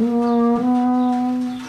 Senhoras e senhores,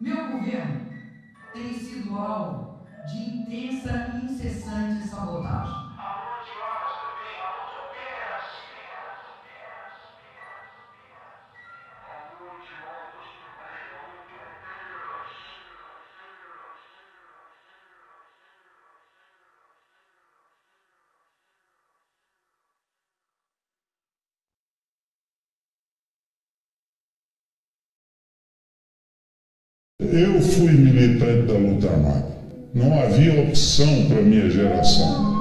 meu governo tem sido alvo de intensa e incessante sabotagem. Eu fui militante da luta armada. Não havia opção para a minha geração.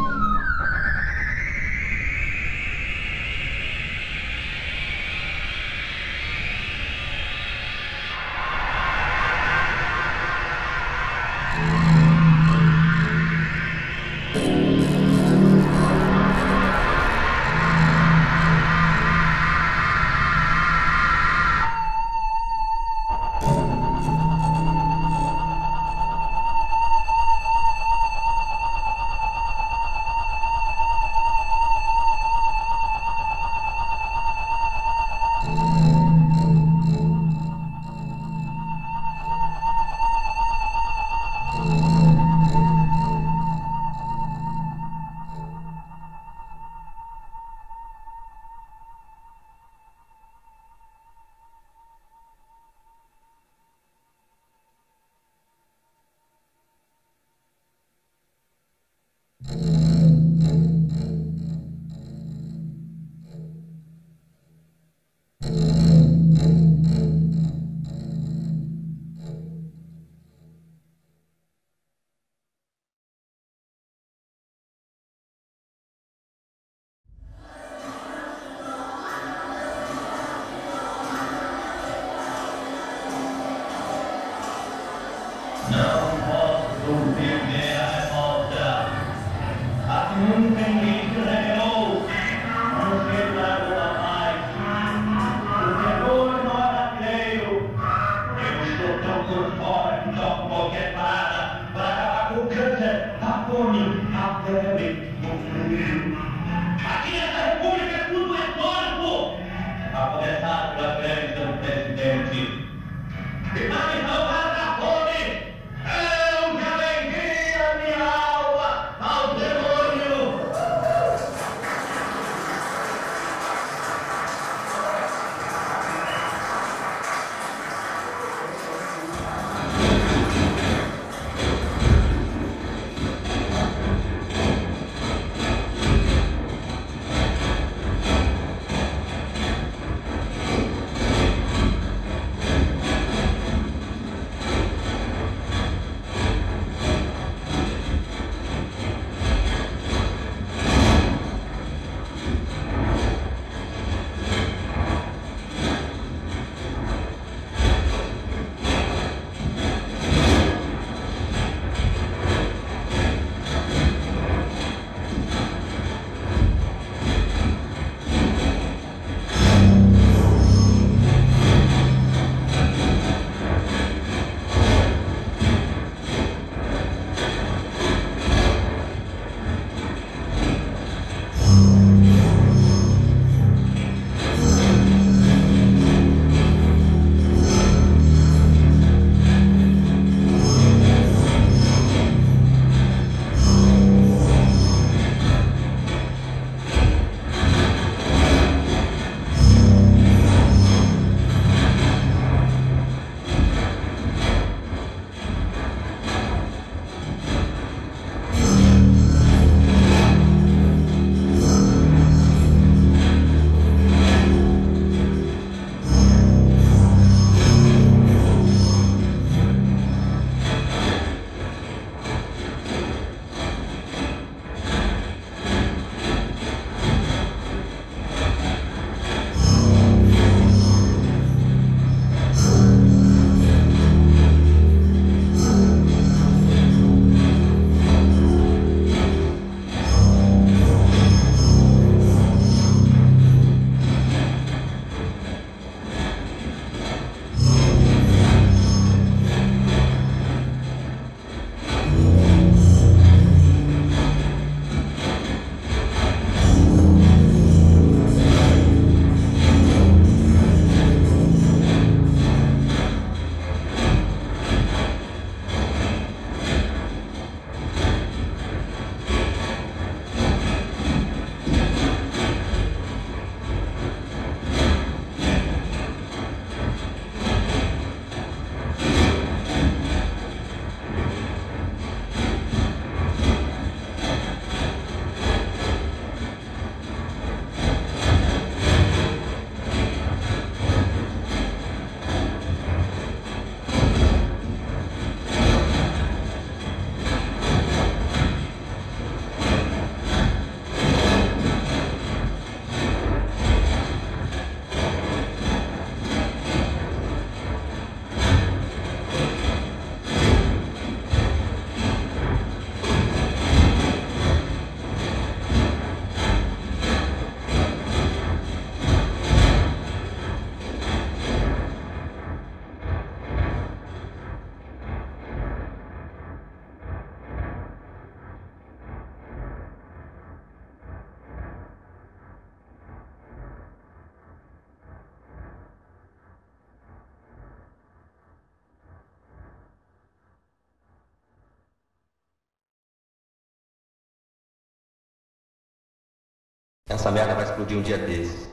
Essa merda vai explodir um dia desses.